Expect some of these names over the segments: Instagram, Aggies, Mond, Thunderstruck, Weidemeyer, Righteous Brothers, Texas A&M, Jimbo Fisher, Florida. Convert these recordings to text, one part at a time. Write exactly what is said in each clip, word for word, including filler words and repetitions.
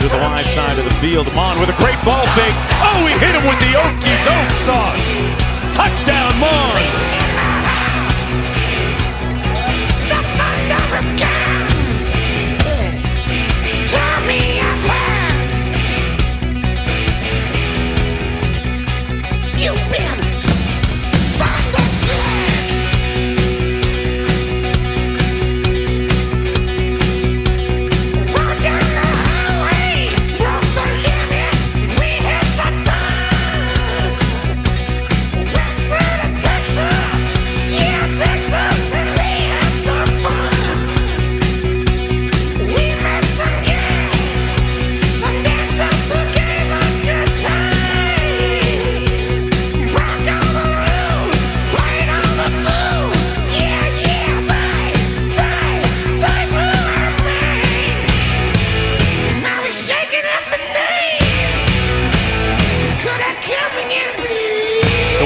To the wide side of the field. Mond with a great ball fake. Oh, we hit him with the okie doke sauce. Touchdown, Mond. The thunder of guns. Tear me apart. You've been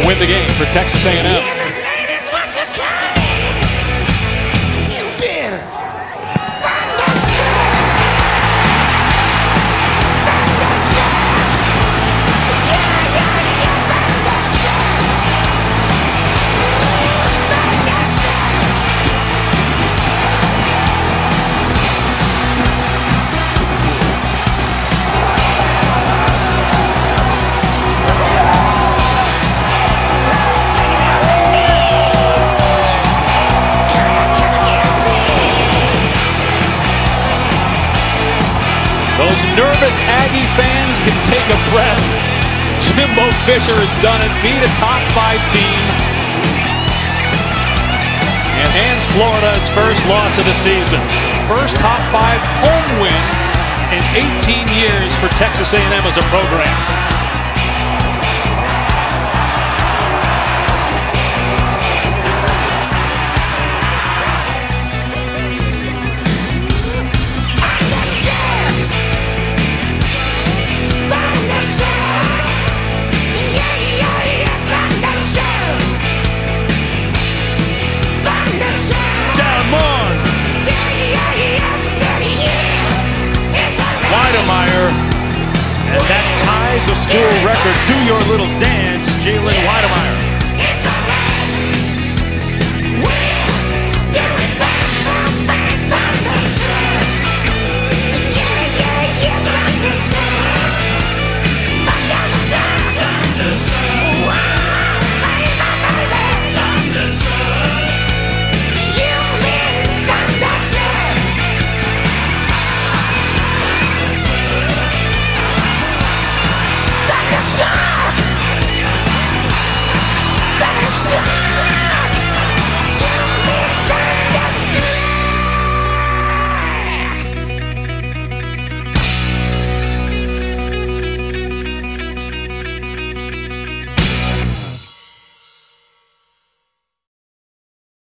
win the game for Texas A and M. Yeah, the ladies want to come. You better. Thunderstruck. Thunderstruck. Yeah, yeah, yeah. Thunderstruck. Nervous Aggie fans can take a breath. Jimbo Fisher has done it, beat a top five team, and hands Florida its first loss of the season. First top five home win in eighteen years for Texas A and M as a program. Weidemeyer, and that ties the school record. Do your little dance, Jalen Weidemeyer.